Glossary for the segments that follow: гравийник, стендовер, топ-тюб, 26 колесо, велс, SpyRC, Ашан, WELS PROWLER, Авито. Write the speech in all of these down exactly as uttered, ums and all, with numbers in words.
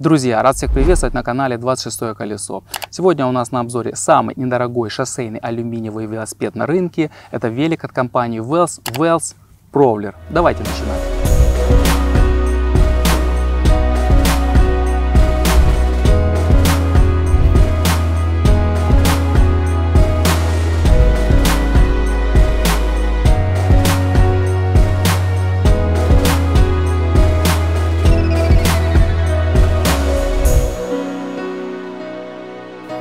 Друзья, рад всех приветствовать на канале двадцать шестое колесо. Сегодня у нас на обзоре самый недорогой шоссейный алюминиевый велосипед на рынке. Это велик от компании велс, велс PROWLER. Давайте начинать.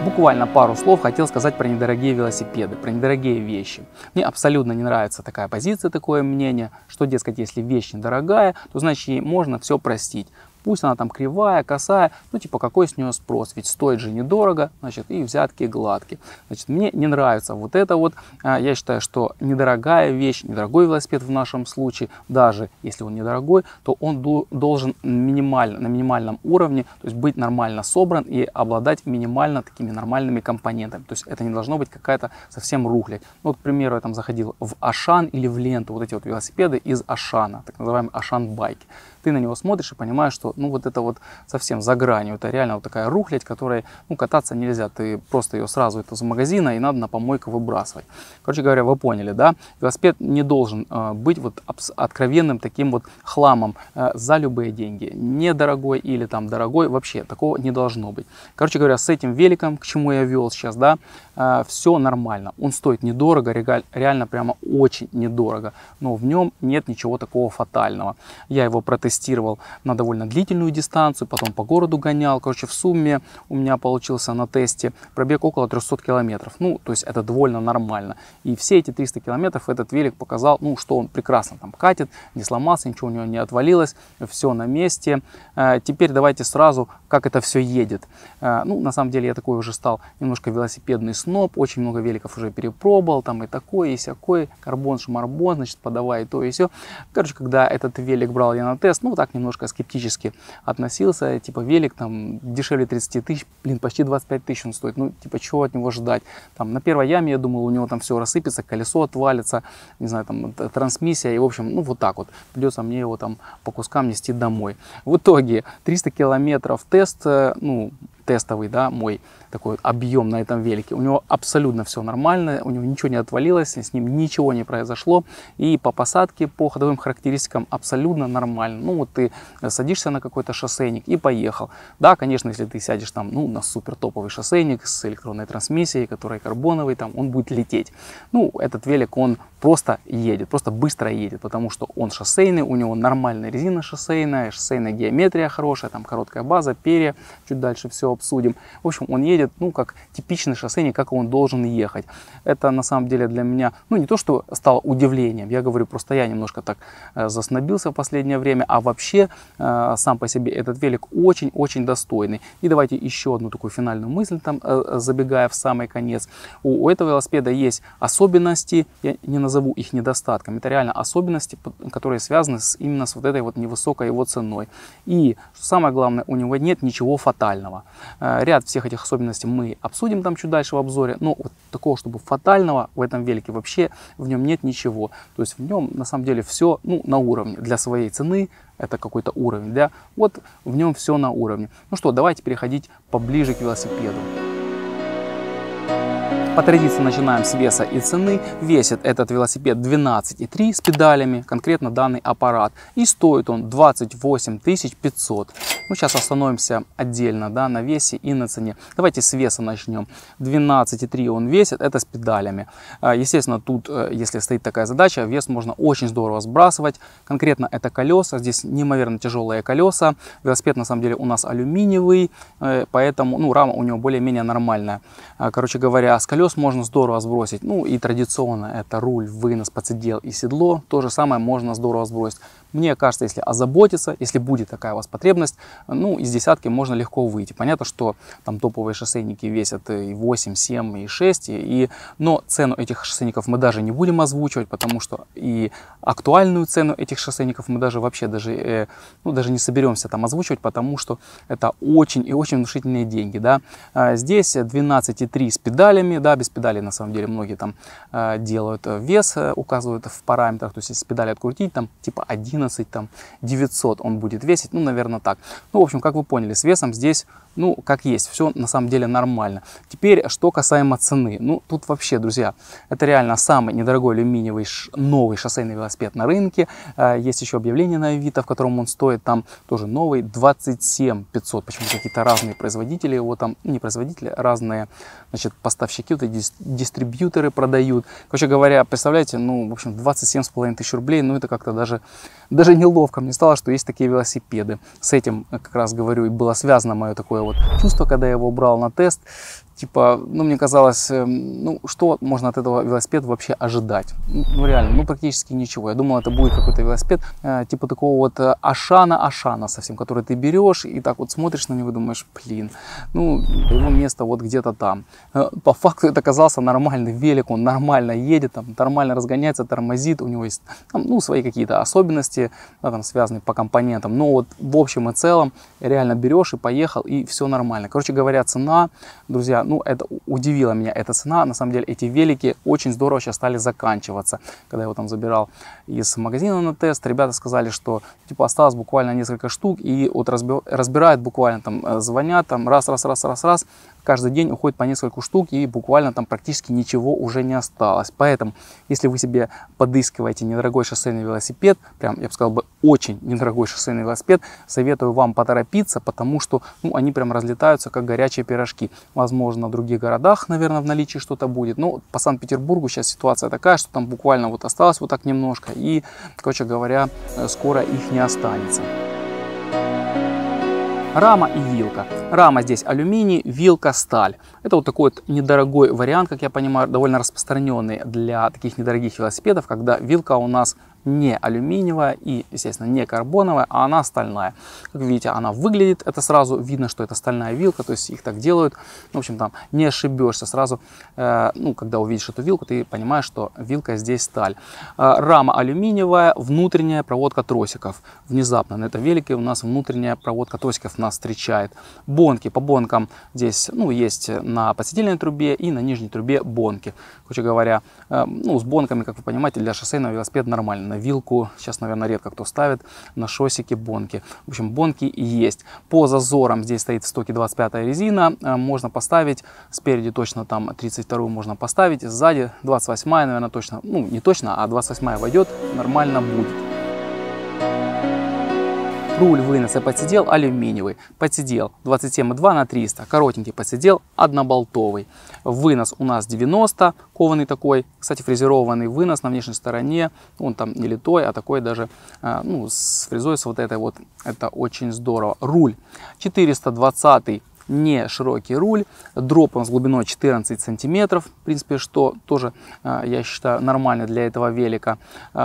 Буквально пару слов хотел сказать про недорогие велосипеды, про недорогие вещи. Мне абсолютно не нравится такая позиция, такое мнение, что, дескать, если вещь недорогая, то значит ей можно все простить. Пусть она там кривая, косая, ну типа какой с нее спрос, ведь стоит же недорого, значит и взятки гладкие. Значит, мне не нравится вот это вот, я считаю, что недорогая вещь, недорогой велосипед в нашем случае, даже если он недорогой, то он должен минимально, на минимальном уровне, то есть быть нормально собран и обладать минимально такими нормальными компонентами. То есть это не должно быть какая-то совсем рухлядь. Ну, вот, к примеру, я там заходил в Ашан или в Ленту, вот эти вот велосипеды из Ашана, так называемые Ашан-байки. Ты на него смотришь и понимаешь, что ну вот это вот совсем за гранью, это реально вот такая рухлядь, которой ну, кататься нельзя, ты просто ее сразу это из магазина и надо на помойку выбрасывать. Короче говоря, вы поняли, да? Велосипед не должен э, быть вот откровенным таким вот хламом э, за любые деньги, недорогой или там дорогой, вообще такого не должно быть. Короче говоря, с этим великом, к чему я вел сейчас, да, э, все нормально, он стоит недорого, реально прямо очень недорого, но в нем нет ничего такого фатального. Я его протестировал на довольно длительном дистанцию, потом по городу гонял. Короче, в сумме у меня получился на тесте пробег около трёхсот километров. Ну, то есть это довольно нормально. И все эти триста километров этот велик показал, ну, что он прекрасно там катит, не сломался, ничего у него не отвалилось, все на месте. Теперь давайте сразу, как это все едет. Ну, на самом деле я такой уже стал немножко велосипедный сноб, очень много великов уже перепробовал, там и такой, и сякой, карбон, шмарбон, значит, подавай и то, и все. Короче, когда этот велик брал я на тест, ну, так немножко скептически относился, типа велик там дешевле тридцати тысяч, блин, почти двадцать пять тысяч он стоит, ну типа чего от него ждать, там на первой яме я думал у него там все рассыпется, колесо отвалится, не знаю, там трансмиссия, и в общем, ну вот так вот, придется мне его там по кускам нести домой. В итоге триста километров тест, ну тестовый, да, мой такой вот объем на этом велике, у него абсолютно все нормально, у него ничего не отвалилось, с ним ничего не произошло, и по посадке, по ходовым характеристикам абсолютно нормально. Ну вот ты садишься на какой-то шоссейник и поехал. Да, конечно, если ты сядешь там, ну, на супер топовый шоссейник с электронной трансмиссией, который карбоновый, там он будет лететь. Ну, этот велик, он просто едет, просто быстро едет, потому что он шоссейный, у него нормальная резина шоссейная, шоссейная геометрия хорошая, там короткая база, перья, чуть дальше все обсудим. В общем, он едет, ну, как типичный шоссейник, как он должен ехать. Это на самом деле для меня, ну, не то что стало удивлением, я говорю, просто я немножко так э, заснобился в последнее время, а вообще э, сам по себе этот велик очень-очень достойный. И давайте еще одну такую финальную мысль, там, э, забегая в самый конец. У, у этого велосипеда есть особенности, я не назову их недостатком, это реально особенности, которые связаны с, именно с вот этой вот невысокой его ценой. И самое главное, у него нет ничего фатального. Э, ряд всех этих особенностей мы обсудим там чуть дальше в обзоре, но вот такого, чтобы фатального в этом велике вообще в нем нет ничего. То есть в нем на самом деле все, ну, на уровне для своей цены. Это какой-то уровень, да? Вот в нем все на уровне. Ну что, давайте переходить поближе к велосипеду. По традиции начинаем с веса и цены. Весит этот велосипед двенадцать и три с педалями, конкретно данный аппарат. И стоит он двадцать восемь тысяч пятьсот. Ну, сейчас остановимся отдельно, да, на весе и на цене. Давайте с веса начнем. двенадцать и три он весит, это с педалями. Естественно, тут, если стоит такая задача, вес можно очень здорово сбрасывать. Конкретно это колеса. Здесь неимоверно тяжелые колеса. Велосипед, на самом деле, у нас алюминиевый, поэтому, ну, рама у него более-менее нормальная. Короче говоря, с колес можно здорово сбросить. Ну и традиционно это руль, вынос, подсидел и седло. То же самое можно здорово сбросить. Мне кажется, если озаботиться, если будет такая у вас потребность, ну из десятки можно легко выйти. Понятно, что там топовые шоссейники весят и восемь, семь, и шесть. И... Но цену этих шоссейников мы даже не будем озвучивать, потому что и актуальную цену этих шоссейников мы даже вообще даже, э, ну, даже не соберемся там озвучивать, потому что это очень и очень внушительные деньги. Да? А здесь двенадцать и три с педалями, да, без педалей на самом деле многие там э, делают вес, э, указывают в параметрах, то есть если педали открутить, там типа один, одиннадцать, там девятьсот он будет весить, ну, наверное, так. Ну, в общем, как вы поняли, с весом здесь, ну, как есть, все на самом деле нормально. Теперь, что касаемо цены. Ну, тут вообще, друзья, это реально самый недорогой алюминиевый новый шоссейный велосипед на рынке. Есть еще объявление на Авито, в котором он стоит, там тоже новый, двадцать семь тысяч пятьсот. Почему какие-то разные производители его там, не производители, разные, значит, поставщики, вот эти дистрибьюторы продают. Короче говоря, представляете, ну, в общем, двадцать семь с половиной тысяч рублей, ну, это как-то даже, даже неловко мне стало, что есть такие велосипеды. С этим, как раз говорю, и было связано мое такое вот чувство, когда я его брал на тест. Типа, ну, мне казалось, ну, что можно от этого велосипеда вообще ожидать? Ну, реально, ну, практически ничего. Я думал, это будет какой-то велосипед, э, типа такого вот Ашана-Ашана совсем, который ты берешь и так вот смотришь на него и думаешь, блин, ну, его место вот где-то там. Э, по факту это оказался нормальный велик, он нормально едет, там, нормально разгоняется, тормозит, у него есть, там, ну, свои какие-то особенности, да, там, связанные по компонентам. Но вот в общем и целом реально берешь и поехал, и все нормально. Короче говоря, цена, друзья, ну, это удивила меня, эта цена. На самом деле, эти велики очень здорово сейчас стали заканчиваться. Когда я его там забирал из магазина на тест, ребята сказали, что типа осталось буквально несколько штук. И вот разбирают буквально, там звонят, там раз-раз-раз-раз-раз. Каждый день уходит по несколько штук, и буквально там практически ничего уже не осталось. Поэтому, если вы себе подыскиваете недорогой шоссейный велосипед, прям, я бы сказал бы, очень недорогой шоссейный велосипед, советую вам поторопиться, потому что, ну, они прям разлетаются, как горячие пирожки. Возможно, в других городах, наверное, в наличии что-то будет. Но по Санкт-Петербургу сейчас ситуация такая, что там буквально вот осталось вот так немножко, и, короче говоря, скоро их не останется. Рама и вилка. Рама здесь алюминий, вилка сталь. Это вот такой вот недорогой вариант, как я понимаю, довольно распространенный для таких недорогих велосипедов, когда вилка у нас не алюминиевая и, естественно, не карбоновая, а она стальная. Как видите, она выглядит, это сразу видно, что это стальная вилка, то есть их так делают. В общем, там не ошибешься сразу, э, ну, когда увидишь эту вилку, ты понимаешь, что вилка здесь сталь. Э, рама алюминиевая, внутренняя проводка тросиков. Внезапно на этом велике у нас внутренняя проводка тросиков нас встречает. Бонки. По бонкам здесь, ну, есть на подседельной трубе и на нижней трубе бонки. Короче говоря, э, ну, с бонками, как вы понимаете, для шоссейного велосипеда нормально. На вилку сейчас, наверное, редко кто ставит, на шоссики бонки. В общем, бонки есть. По зазорам здесь стоит в стоке двадцать пятая резина. Можно поставить спереди точно, там тридцать вторую можно поставить, сзади двадцать восьмая, наверное, точно, ну, не точно, а двадцать восьмая войдет, нормально будет. Руль, вынос и подсидел алюминиевый. Подсидел двадцать семь и два на триста. Коротенький подсидел одноболтовый. Вынос у нас девяносто, кованый такой. Кстати, фрезерованный вынос на внешней стороне. Он там не литой, а такой даже, ну, с фрезой, с вот этой вот. Это очень здорово. Руль четыреста двадцатый. Не широкий руль, дроп он с глубиной четырнадцать сантиметров, в принципе, что тоже, я считаю, нормально для этого велика.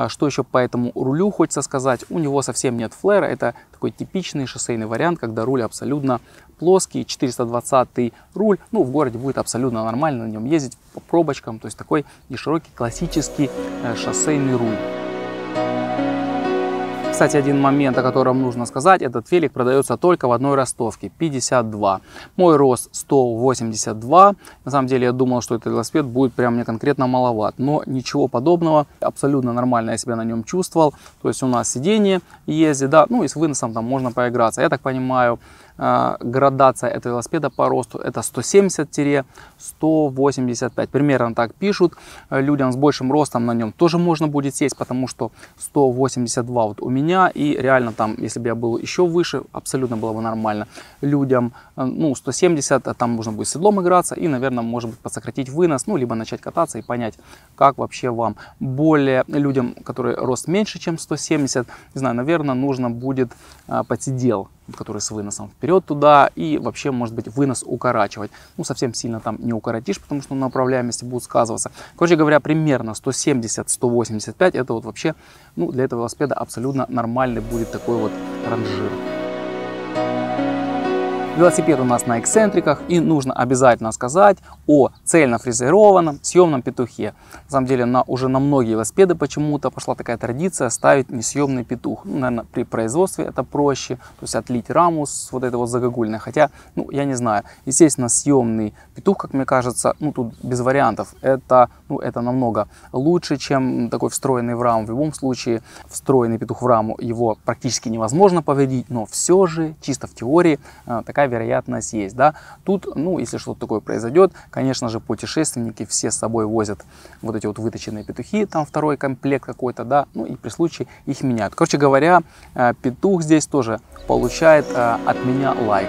Что еще по этому рулю хочется сказать, у него совсем нет флера, это такой типичный шоссейный вариант, когда руль абсолютно плоский, четыреста двадцатый руль, ну, в городе будет абсолютно нормально на нем ездить по пробочкам, то есть такой не широкий классический шоссейный руль. Кстати, один момент, о котором нужно сказать, этот велик продается только в одной ростовке, пятьдесят два. Мой рост сто восемьдесят два. На самом деле я думал, что этот велосипед будет прям мне конкретно маловат, но ничего подобного. Абсолютно нормально я себя на нем чувствовал. То есть у нас сиденье ездит, да, ну и с выносом там можно поиграться. Я так понимаю, градация этого велосипеда по росту это сто семьдесят — сто восемьдесят пять, примерно так пишут. Людям с большим ростом на нем тоже можно будет сесть, потому что сто восемьдесят два вот у меня, и реально там, если бы я был еще выше, абсолютно было бы нормально. Людям, ну, сто семьдесят, а там нужно будет седлом играться и, наверное, может быть, подсократить вынос, ну, либо начать кататься и понять, как вообще вам. Более людям, которые рост меньше, чем сто семьдесят, не знаю, наверное, нужно будет подсидел, который с выносом вперед туда, и вообще, может быть, вынос укорачивать. Ну, совсем сильно там не укоротишь, потому что на управляемости будут сказываться. Короче говоря, примерно сто семьдесят — сто восемьдесят пять, это вот вообще, ну, для этого велосипеда абсолютно нормальный будет такой вот ранжир. Велосипед у нас на эксцентриках, и нужно обязательно сказать о цельно фрезерованном съемном петухе. На самом деле на, уже на многие велосипеды почему-то пошла такая традиция ставить несъемный петух. Ну, наверное, при производстве это проще, то есть отлить раму с вот этого вот загогульной. Хотя, ну, я не знаю, естественно, съемный петух, как мне кажется, ну, тут без вариантов. Это, ну, это намного лучше, чем такой встроенный в раму. В любом случае, встроенный петух в раму, его практически невозможно повредить, но все же, чисто в теории, такая вероятность есть, да. Тут, ну, если что-то такое произойдет, конечно же, путешественники все с собой возят вот эти вот выточенные петухи, там второй комплект какой-то, да, ну и при случае их меняют. Короче говоря, петух здесь тоже получает от меня лайк.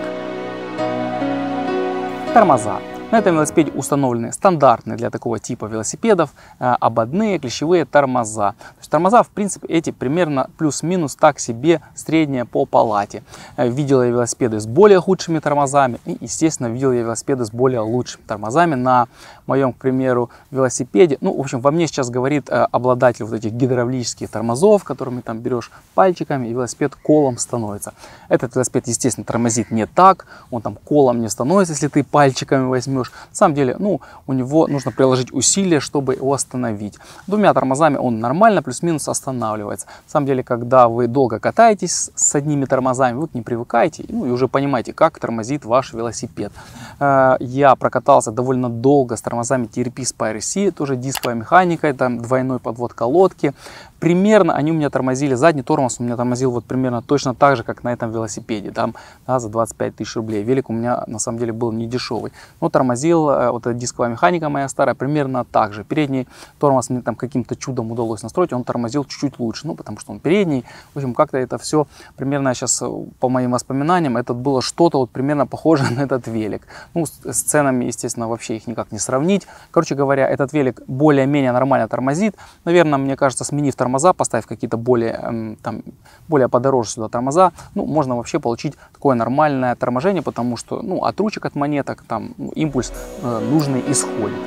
Тормоза. На этом велосипеде установлены стандартные для такого типа велосипедов ободные клещевые тормоза. То есть тормоза, в принципе, эти примерно плюс-минус так себе средние по палате. Видел я велосипеды с более худшими тормозами и, естественно, видел я велосипеды с более лучшими тормозами. На моем, к примеру, велосипеде, ну, в общем, во мне сейчас говорит обладатель вот этих гидравлических тормозов, которыми там берешь пальчиками, и велосипед колом становится. Этот велосипед, естественно, тормозит не так, он там колом не становится, если ты пальчиками возьмешь. На самом деле, ну, у него нужно приложить усилия, чтобы его остановить. Двумя тормозами он нормально, плюс-минус останавливается. На самом деле, когда вы долго катаетесь с одними тормозами, вы к ним привыкаете, ну, и уже понимаете, как тормозит ваш велосипед. Я прокатался довольно долго с тормозами ти ар пи SpyRC, тоже дисковая механика, это двойной подвод колодки. Примерно они у меня тормозили, задний тормоз у меня тормозил вот примерно точно так же, как на этом велосипеде, там, да, за двадцать пять тысяч рублей. Велик у меня, на самом деле, был не дешевый, но тормозил, вот эта дисковая механика моя старая, примерно так же. Передний тормоз мне там каким-то чудом удалось настроить, он тормозил чуть-чуть лучше, ну, потому что он передний. В общем, как-то это все, примерно сейчас, по моим воспоминаниям, это было что-то вот примерно похоже на этот велик. Ну, с, с ценами, естественно, вообще их никак не сравнить. Короче говоря, этот велик более-менее нормально тормозит. Наверное, мне кажется, сменив тормоз, поставив какие-то более, там, более подороже сюда тормоза, ну, можно вообще получить такое нормальное торможение, потому что, ну, от ручек, от монеток, там, ну, импульс э, нужный исходит.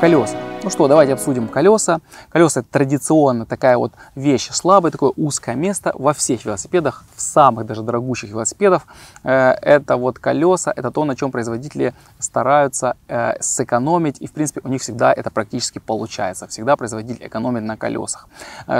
Колеса. Ну что, давайте обсудим колеса. Колеса — это традиционно такая вот вещь слабая, такое узкое место во всех велосипедах, в самых даже дорогущих велосипедах. Это вот колеса, это то, на чем производители стараются сэкономить. И, в принципе, у них всегда это практически получается. Всегда производитель экономит на колесах.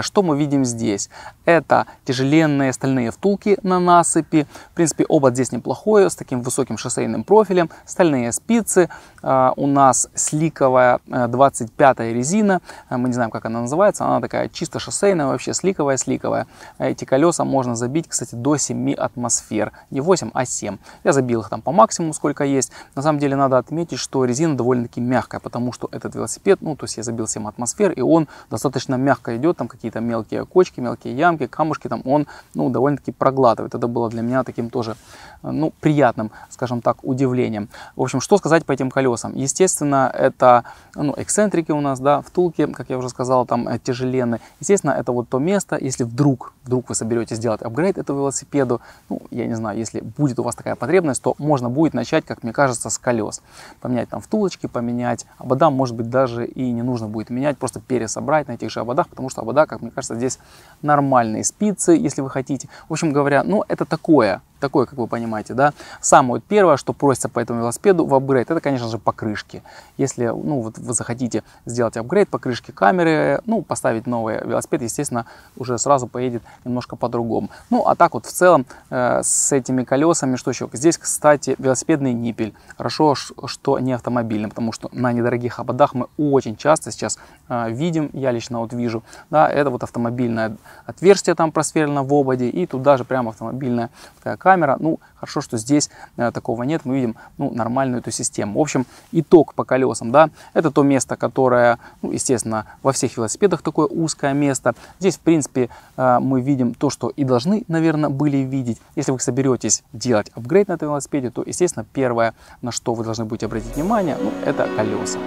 Что мы видим здесь? Это тяжеленные стальные втулки на насыпи. В принципе, обод здесь неплохой, с таким высоким шоссейным профилем. Стальные спицы. У нас сликовая двадцать пятая резина, мы не знаем, как она называется, она такая чисто шоссейная, вообще сликовая-сликовая. Эти колеса можно забить, кстати, до семи атмосфер, не восемь, а семь. Я забил их там по максимуму, сколько есть. На самом деле надо отметить, что резина довольно-таки мягкая, потому что этот велосипед, ну, то есть я забил семь атмосфер, и он достаточно мягко идет, там какие-то мелкие кочки, мелкие ямки, камушки, там он, ну, довольно-таки проглатывает. Это было для меня таким тоже, ну, приятным, скажем так, удивлением. В общем, что сказать по этим колесам? Естественно, это, ну, эксцентрик у нас, да, втулки, как я уже сказал, там тяжеленные. Естественно, это вот то место, если вдруг, вдруг вы соберетесь сделать апгрейд этому велосипеду, ну, я не знаю, если будет у вас такая потребность, то можно будет начать, как мне кажется, с колес. Поменять там втулочки, поменять обода, может быть, даже и не нужно будет менять, просто пересобрать на этих же ободах, потому что обода, как мне кажется, здесь нормальные спицы, если вы хотите. В общем говоря, ну, это такое, такое, как вы понимаете, да. Самое первое, что просится по этому велосипеду в апгрейд, это, конечно же, покрышки. Если, ну, вот вы захотите сделать апгрейд покрышки камеры, ну, поставить новый велосипед, естественно, уже сразу поедет немножко по-другому. Ну, а так вот в целом э, с этими колесами, что еще? Здесь, кстати, велосипедный ниппель. Хорошо, что не автомобильный, потому что на недорогих ободах мы очень часто сейчас э, видим, я лично вот вижу, да, это вот автомобильное отверстие там просверлено в ободе, и туда же прямо автомобильная такая камера. Ну, хорошо, что здесь э, такого нет. Мы видим, ну, нормальную эту систему. В общем, итог по колесам, да. Это то место, которое, ну, естественно, во всех велосипедах такое узкое место. Здесь, в принципе, э, мы видим то, что и должны, наверное, были видеть. Если вы соберетесь делать апгрейд на этом велосипеде, то, естественно, первое, на что вы должны будете обратить внимание, ну, это колеса.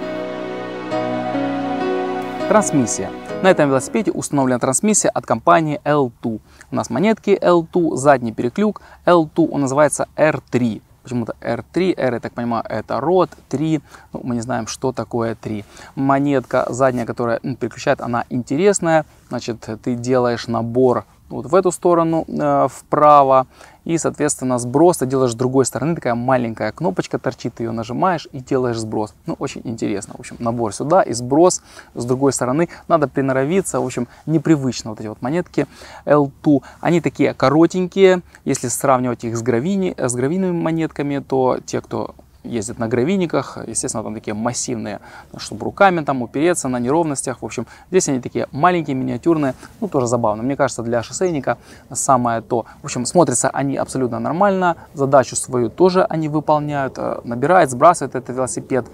Трансмиссия. На этом велосипеде установлена трансмиссия от компании эл ти дабл ю о о. У нас монетки эл ти дабл ю о, задний переклюк эл ти дабл ю о, он называется эр три. Почему-то эр три, R, я так понимаю, это рот, три, ну, мы не знаем, что такое три. Монетка задняя, которая переключает, она интересная. Значит, ты делаешь набор вот в эту сторону э, вправо, и, соответственно, сброс ты делаешь с другой стороны, такая маленькая кнопочка торчит, ты ее нажимаешь и делаешь сброс. Ну, очень интересно, в общем, набор сюда и сброс с другой стороны. Надо приноровиться, в общем, непривычно вот эти вот монетки эл ти дабл ю о. Они такие коротенькие, если сравнивать их с, гравини, с гравийными монетками, то те, кто ездит на гравийниках, естественно, там такие массивные, чтобы руками там упереться на неровностях. В общем, здесь они такие маленькие, миниатюрные, ну, тоже забавно. Мне кажется, для шоссейника самое то. В общем, смотрятся они абсолютно нормально, задачу свою тоже они выполняют, набирает, сбрасывает этот велосипед.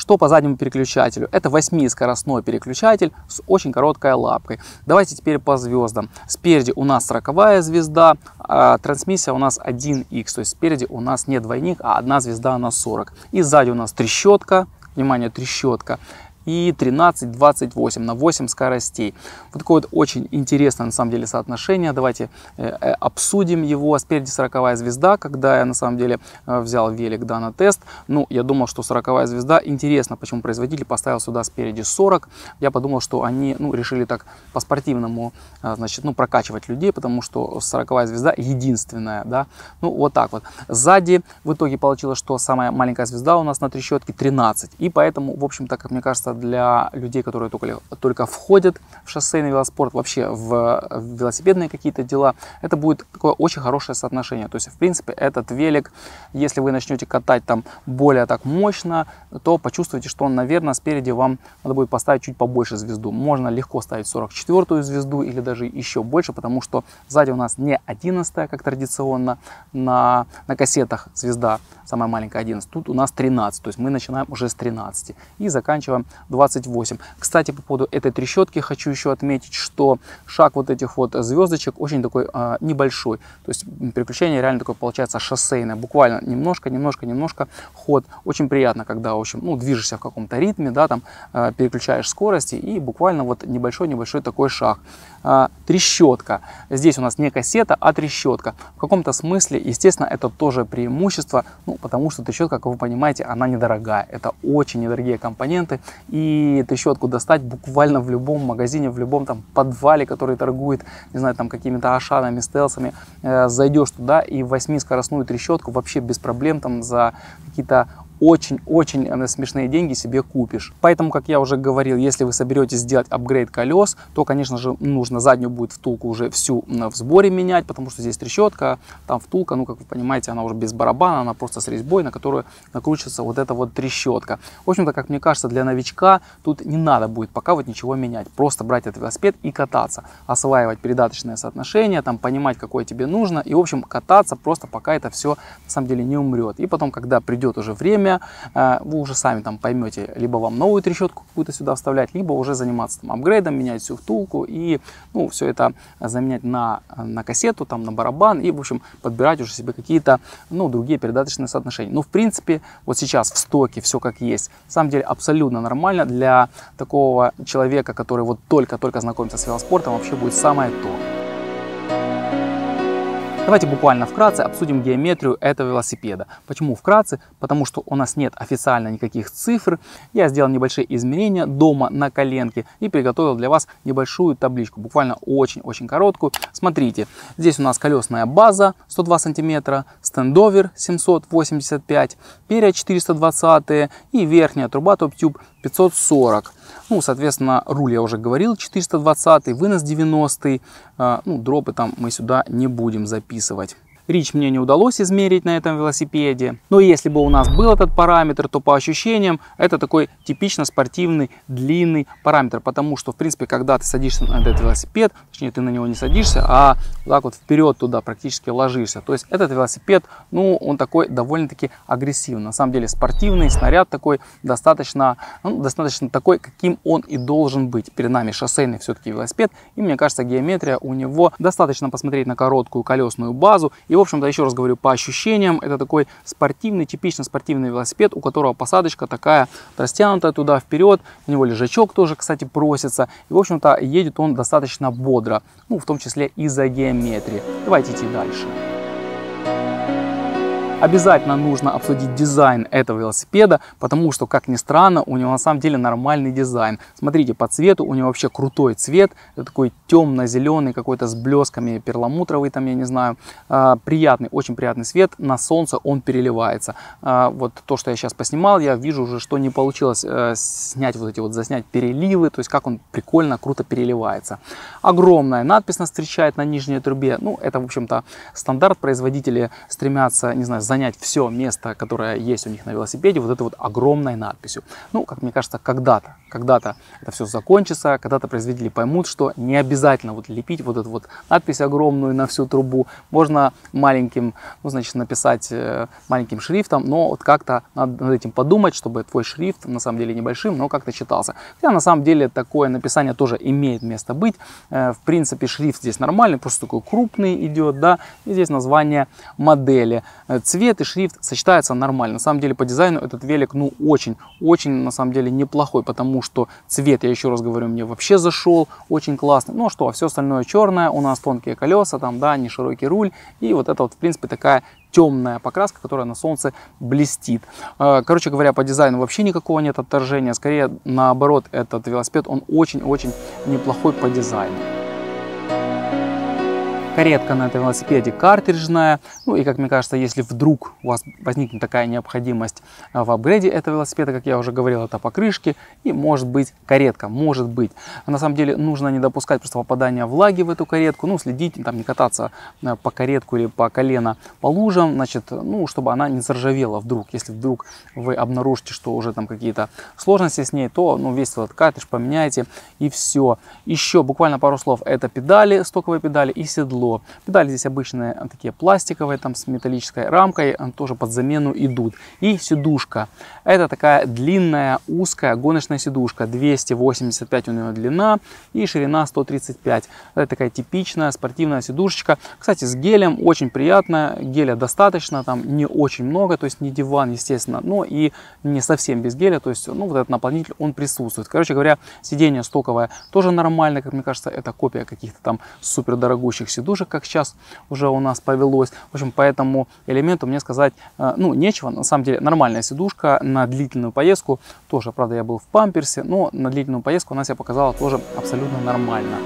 Что по заднему переключателю? Это восьмискоростной переключатель с очень короткой лапкой. Давайте теперь по звездам. Спереди у нас сороковая звезда, а трансмиссия у нас один икс, то есть спереди у нас не двойник, а одна звезда на сорок. И сзади у нас трещотка, внимание, трещотка. И тринадцать двадцать восемь на восемь скоростей. Вот такое вот очень интересное на самом деле соотношение. Давайте обсудим его. Спереди сороковая звезда. Когда я на самом деле взял велик да, на тест, ну, я думал, что сороковая звезда. Интересно, почему производитель поставил сюда спереди сорок. Я подумал, что они ну, решили так по-спортивному значит, ну, прокачивать людей, потому что сороковая звезда единственная. Да? Ну, вот так вот. Сзади в итоге получилось, что самая маленькая звезда у нас на трещотке тринадцать. И поэтому, в общем-то, как мне кажется, для людей, которые только, только входят в шоссейный велоспорт, вообще в велосипедные какие-то дела, это будет такое очень хорошее соотношение. То есть, в принципе, этот велик, если вы начнете катать там более так мощно, то почувствуете, что он, наверное, спереди вам надо будет поставить чуть побольше звезду. Можно легко ставить сорок четвёртую звезду или даже еще больше, потому что сзади у нас не одиннадцатая, как традиционно на, на кассетах звезда, самая маленькая одиннадцать, тут у нас тринадцать, то есть мы начинаем уже с тринадцати и заканчиваем двадцать восемь. Кстати, по поводу этой трещотки хочу еще отметить, что шаг вот этих вот звездочек очень такой э, небольшой. То есть переключение реально такое получается шоссейное. Буквально немножко, немножко, немножко ход. Очень приятно, когда, в общем, ну, движешься в каком-то ритме, да, там э, переключаешь скорости и буквально вот небольшой-небольшой такой шаг. Э, трещотка. Здесь у нас не кассета, а трещотка. В каком-то смысле, естественно, это тоже преимущество, ну, потому что трещотка, как вы понимаете, она недорогая. Это очень недорогие компоненты. И трещотку достать буквально в любом магазине, в любом там подвале, который торгует, не знаю, там какими-то ашанами, стелсами. Э, зайдешь туда и восьмискоростную трещотку вообще без проблем там за какие-то очень-очень смешные деньги себе купишь. Поэтому, как я уже говорил, если вы соберетесь сделать апгрейд колес, то, конечно же, нужно заднюю будет втулку уже всю в сборе менять, потому что здесь трещотка, там втулка, ну, как вы понимаете, она уже без барабана, она просто с резьбой, на которую накручивается вот эта вот трещотка. В общем-то, как мне кажется, для новичка тут не надо будет пока вот ничего менять, просто брать этот велосипед и кататься, осваивать передаточные соотношения, там, понимать, какое тебе нужно, и, в общем, кататься просто пока это все, на самом деле, не умрет. И потом, когда придет уже время, вы уже сами там поймете, либо вам новую трещотку какую-то сюда вставлять, либо уже заниматься там апгрейдом, менять всю втулку и ну, все это заменять на, на кассету, там, на барабан и, в общем, подбирать уже себе какие-то ну, другие передаточные соотношения. Ну, в принципе, вот сейчас в стоке все как есть. На самом деле абсолютно нормально для такого человека, который вот только-только знакомится с велоспортом, вообще будет самое то. Давайте буквально вкратце обсудим геометрию этого велосипеда. Почему вкратце? Потому что у нас нет официально никаких цифр. Я сделал небольшие измерения дома на коленке и приготовил для вас небольшую табличку, буквально очень-очень короткую. Смотрите, здесь у нас колесная база сто два сантиметра, стендовер семьсот восемьдесят пять, перья четыреста двадцать и верхняя труба топ-тюб пятьсот сорок. Ну, соответственно, руль я уже говорил, четыреста двадцать, вынос девяносто, ну, дропы там мы сюда не будем записывать. Рич мне не удалось измерить на этом велосипеде. Но если бы у нас был этот параметр, то по ощущениям это такой типично спортивный длинный параметр. Потому что, в принципе, когда ты садишься на этот велосипед, точнее, ты на него не садишься, а так вот вперед туда практически ложишься. То есть этот велосипед, ну, он такой довольно-таки агрессивный. На самом деле спортивный снаряд такой достаточно, ну, достаточно такой, каким он и должен быть. Перед нами шоссейный все-таки велосипед. И мне кажется, геометрия у него достаточно посмотреть на короткую колесную базу. И в общем-то, еще раз говорю, по ощущениям, это такой спортивный, типично спортивный велосипед, у которого посадочка такая растянутая туда вперед, у него лежачок тоже, кстати, просится, и, в общем-то, едет он достаточно бодро, ну, в том числе из-за геометрии. Давайте идти дальше. Обязательно нужно обсудить дизайн этого велосипеда, потому что, как ни странно, у него на самом деле нормальный дизайн. Смотрите, по цвету у него вообще крутой цвет, такой темно-зеленый, какой-то с блесками, перламутровый там, я не знаю. Приятный, очень приятный цвет, на солнце он переливается. Вот то, что я сейчас поснимал, я вижу уже, что не получилось снять вот эти вот, заснять переливы, то есть как он прикольно, круто переливается. Огромная надпись нас встречает на нижней трубе, ну это, в общем-то, стандарт, производители стремятся, не знаю, занять все место, которое есть у них на велосипеде, вот этой вот огромной надписью. Ну, как мне кажется, когда-то, когда-то это все закончится, когда-то производители поймут, что не обязательно вот лепить вот эту вот надпись огромную на всю трубу. Можно маленьким, ну, значит, написать маленьким шрифтом, но вот как-то надо над этим подумать, чтобы твой шрифт, на самом деле, небольшим, но как-то читался. Хотя, на самом деле, такое написание тоже имеет место быть. В принципе, шрифт здесь нормальный, просто такой крупный идет, да, и здесь название модели. Цвет и шрифт сочетаются нормально. На самом деле, по дизайну этот велик, ну, очень-очень, на самом деле, неплохой, потому что цвет, я еще раз говорю, мне вообще зашел, очень классный. Ну, а что, все остальное черное, у нас тонкие колеса, там, да, не широкий руль, и вот это вот, в принципе, такая темная покраска, которая на солнце блестит. Короче говоря, по дизайну вообще никакого нет отторжения, скорее, наоборот, этот велосипед, он очень-очень неплохой по дизайну. Каретка на этом велосипеде картриджная, ну и, как мне кажется, если вдруг у вас возникнет такая необходимость в апгрейде этого велосипеда, как я уже говорил, это покрышки и, может быть, каретка, может быть. На самом деле нужно не допускать просто попадания влаги в эту каретку, ну, следить, там, не кататься по каретку или по колено по лужам, значит, ну, чтобы она не заржавела вдруг. Если вдруг вы обнаружите, что уже там какие-то сложности с ней, то, ну, весь этот картридж поменяйте и все. Еще буквально пару слов, это педали, стоковые педали и седло. Педали здесь обычные, такие пластиковые, там с металлической рамкой, тоже под замену идут. И сидушка. Это такая длинная, узкая гоночная сидушка. двести восемьдесят пять у нее длина и ширина сто тридцать пять. Это такая типичная спортивная сидушечка. Кстати, с гелем очень приятно. Геля достаточно, там не очень много, то есть не диван, естественно, но и не совсем без геля. То есть, ну, вот этот наполнитель, он присутствует. Короче говоря, сиденье стоковое тоже нормально, как мне кажется, это копия каких-то там супер дорогущих сидушек, как сейчас уже у нас повелось. В общем, по этому элементу мне сказать, ну, нечего. На самом деле, нормальная сидушка на длительную поездку. Тоже, правда, я был в памперсе, но на длительную поездку она себя показала тоже абсолютно нормально.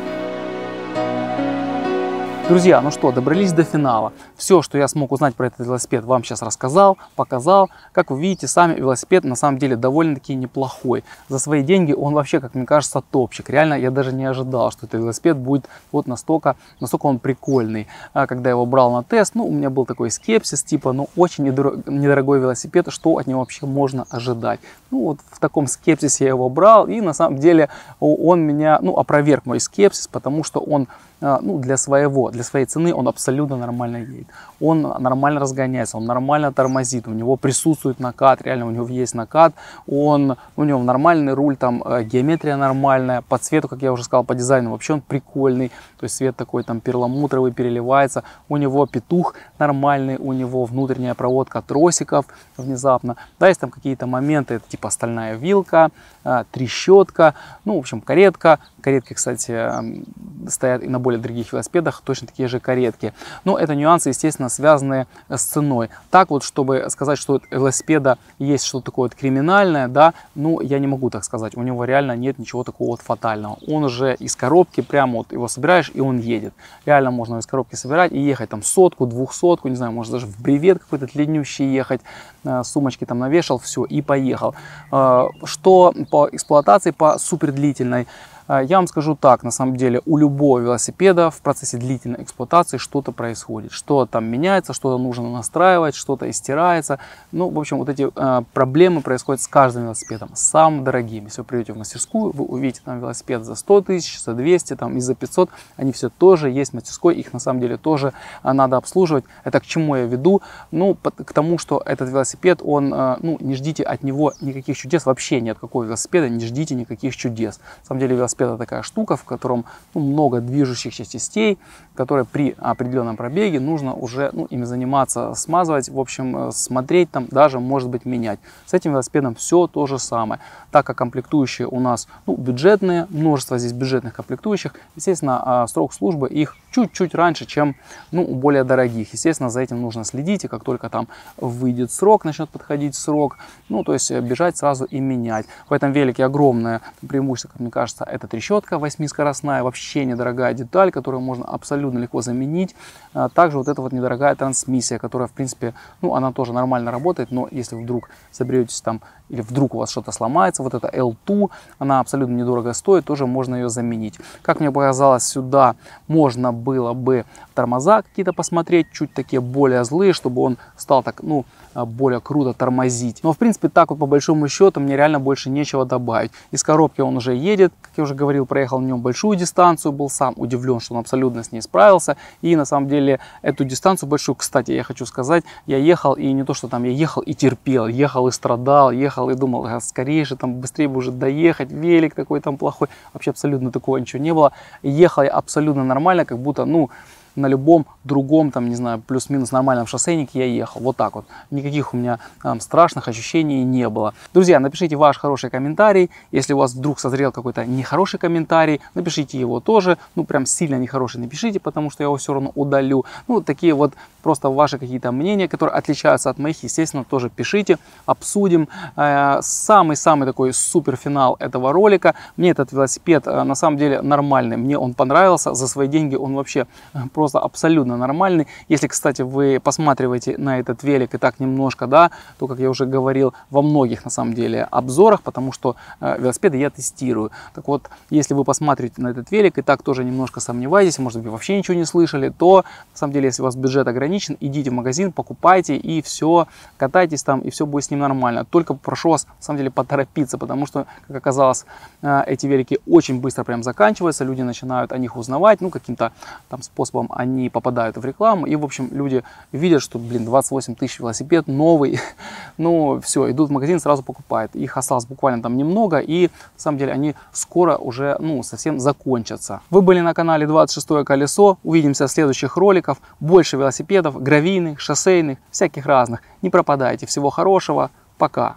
Друзья, ну что, добрались до финала. Все, что я смог узнать про этот велосипед, вам сейчас рассказал, показал. Как вы видите, сами велосипед на самом деле довольно-таки неплохой. За свои деньги он вообще, как мне кажется, топчик. Реально, я даже не ожидал, что этот велосипед будет вот настолько, настолько он прикольный. Когда я его брал на тест, ну, у меня был такой скепсис, типа, ну, очень недорогой велосипед, что от него вообще можно ожидать? Ну, вот в таком скепсисе я его брал, и на самом деле он меня, ну, опроверг мой скепсис, потому что он, ну, для своего, для своей цены он абсолютно нормально едет. Он нормально разгоняется, он нормально тормозит, у него присутствует накат, реально у него есть накат, он, у него нормальный руль, там геометрия нормальная, по цвету, как я уже сказал, по дизайну вообще он прикольный, то есть цвет такой там перламутровый, переливается, у него петух нормальный, у него внутренняя проводка тросиков внезапно, да, есть там какие-то моменты, это типа стальная вилка, трещотка, ну, в общем, каретка, каретки, кстати, стоят и на более других велосипедах, точно такие же каретки. Но это нюансы, естественно, связанные с ценой. Так вот, чтобы сказать, что у велосипеда есть что-то такое вот криминальное, да, ну, я не могу так сказать. У него реально нет ничего такого вот фатального. Он уже из коробки, прямо вот его собираешь, и он едет. Реально можно из коробки собирать и ехать там сотку, двухсотку, не знаю, может даже в бревет какой-то длиннющий ехать, сумочки там навешал, все, и поехал. Что по эксплуатации, по супер длительной, я вам скажу так, на самом деле, у любого велосипеда в процессе длительной эксплуатации что-то происходит, что там меняется, что-то нужно настраивать, что-то истирается. Ну, в общем, вот эти э, проблемы происходят с каждым велосипедом, с самым дорогим. Если вы придете в мастерскую, вы увидите там велосипед за сто тысяч, за двести, там, и за пятьсот, они все тоже есть в мастерской, их на самом деле тоже надо обслуживать. Это к чему я веду? Ну, к тому, что этот велосипед, он, э, ну, не ждите от него никаких чудес, вообще ни от какого велосипеда не ждите никаких чудес. На самом деле, велосипед велосипед — такая штука, в котором ну, много движущихся частей, которые при определенном пробеге нужно уже ну, ими заниматься, смазывать, в общем, смотреть, там, даже, может быть, менять. С этим велосипедом все то же самое. Так как комплектующие у нас ну, бюджетные, множество здесь бюджетных комплектующих, естественно, срок службы их чуть-чуть раньше, чем ну, у более дорогих. Естественно, за этим нужно следить, и как только там выйдет срок, начнет подходить срок, ну, то есть бежать сразу и менять. В этом велике огромное преимущество, как мне кажется, это трещотка восьмискоростная, вообще недорогая деталь, которую можно абсолютно легко заменить. Также вот эта вот недорогая трансмиссия, которая, в принципе, ну, она тоже нормально работает, но если вдруг соберетесь там, или вдруг у вас что-то сломается, вот эта эл ти дабл ю, она абсолютно недорого стоит, тоже можно ее заменить. Как мне показалось, сюда можно было бы тормоза какие-то посмотреть, чуть такие более злые, чтобы он стал так, ну, более круто тормозить. Но, в принципе, так вот по большому счету мне реально больше нечего добавить. Из коробки он уже едет, как я уже говорил, проехал в нем большую дистанцию, был сам удивлен, что он абсолютно с ней справился. И, на самом деле, эту дистанцию большую, кстати, я хочу сказать, я ехал, и не то, что там я ехал и терпел, ехал и страдал, ехал и думал, а скорее же, там, быстрее бы уже доехать, велик такой там плохой. Вообще абсолютно такого ничего не было. Ехал я абсолютно нормально, как будто, ну, на любом другом, там, не знаю, плюс-минус нормальном шоссейнике я ехал. Вот так вот. Никаких у меня там страшных ощущений не было. Друзья, напишите ваш хороший комментарий. Если у вас вдруг созрел какой-то нехороший комментарий, напишите его тоже. Ну, прям сильно нехороший напишите, потому что я его все равно удалю. Ну, такие вот просто ваши какие-то мнения, которые отличаются от моих, естественно, тоже пишите. Обсудим. Самый-самый такой супер финал этого ролика. Мне этот велосипед на самом деле нормальный. Мне он понравился. За свои деньги он вообще просто просто абсолютно нормальный. Если, кстати, вы посматриваете на этот велик и так немножко, да, то, как я уже говорил, во многих, на самом деле, обзорах, потому что э, велосипеды я тестирую. Так вот, если вы посмотрите на этот велик и так тоже немножко сомневаетесь, может быть, вообще ничего не слышали, то, на самом деле, если у вас бюджет ограничен, идите в магазин, покупайте и все, катайтесь там, и все будет с ним нормально. Только прошу вас, на самом деле, поторопиться, потому что, как оказалось, э, эти велики очень быстро прям заканчиваются, люди начинают о них узнавать, ну, каким-то там способом они попадают в рекламу, и, в общем, люди видят, что, блин, двадцать восемь тысяч велосипед новый, ну, все, идут в магазин, сразу покупают. Их осталось буквально там немного, и, на самом деле, они скоро уже, ну, совсем закончатся. Вы были на канале двадцать шестое колесо, увидимся в следующих роликах. Больше велосипедов, гравийных, шоссейных, всяких разных. Не пропадайте, всего хорошего, пока!